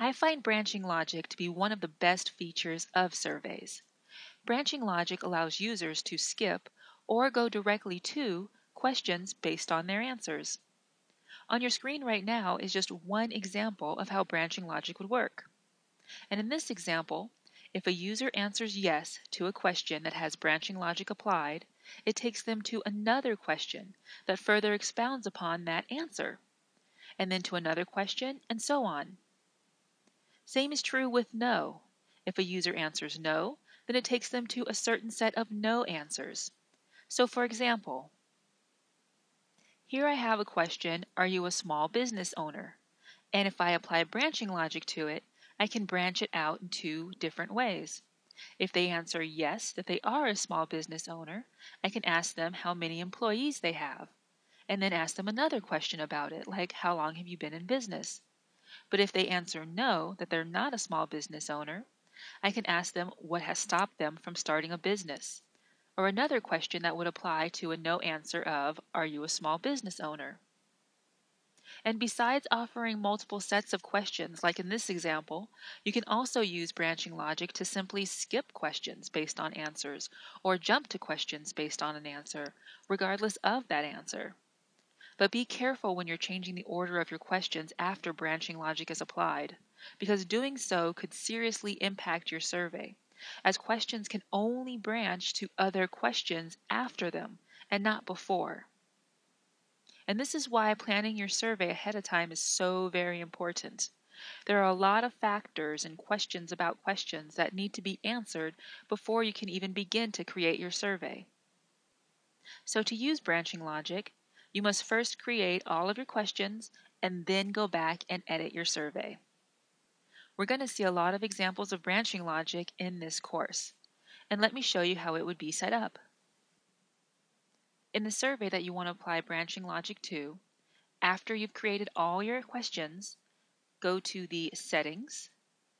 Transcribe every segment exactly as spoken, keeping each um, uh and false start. I find branching logic to be one of the best features of surveys. Branching logic allows users to skip or go directly to questions based on their answers. On your screen right now is just one example of how branching logic would work. And in this example, if a user answers yes to a question that has branching logic applied, it takes them to another question that further expounds upon that answer, and then to another question, and so on. Same is true with no. If a user answers no, then it takes them to a certain set of no answers. So for example, here I have a question, are you a small business owner? And if I apply branching logic to it, I can branch it out in two different ways. If they answer yes, that they are a small business owner, I can ask them how many employees they have, and then ask them another question about it, like how long have you been in business? But if they answer no, that they're not a small business owner, I can ask them what has stopped them from starting a business, or another question that would apply to a no answer of, are you a small business owner? And besides offering multiple sets of questions, like in this example, you can also use branching logic to simply skip questions based on answers, or jump to questions based on an answer, regardless of that answer. But be careful when you're changing the order of your questions after branching logic is applied, because doing so could seriously impact your survey, as questions can only branch to other questions after them and not before. And this is why planning your survey ahead of time is so very important. There are a lot of factors and questions about questions that need to be answered before you can even begin to create your survey. So to use branching logic, you must first create all of your questions and then go back and edit your survey. We're going to see a lot of examples of branching logic in this course, and let me show you how it would be set up. In the survey that you want to apply branching logic to, after you've created all your questions, go to the Settings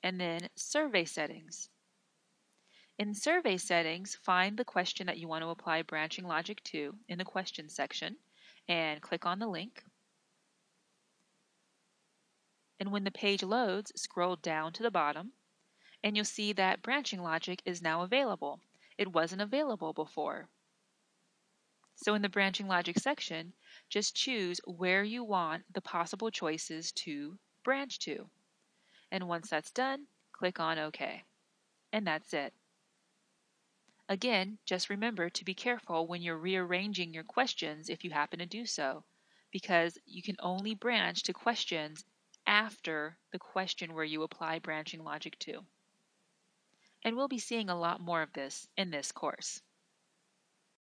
and then Survey Settings. In Survey Settings, find the question that you want to apply branching logic to in the Questions section and click on the link. And when the page loads, scroll down to the bottom, and you'll see that branching logic is now available. It wasn't available before. So in the branching logic section, just choose where you want the possible choices to branch to. And once that's done, click on OK. And that's it. Again, just remember to be careful when you're rearranging your questions if you happen to do so, because you can only branch to questions after the question where you apply branching logic to. And we'll be seeing a lot more of this in this course.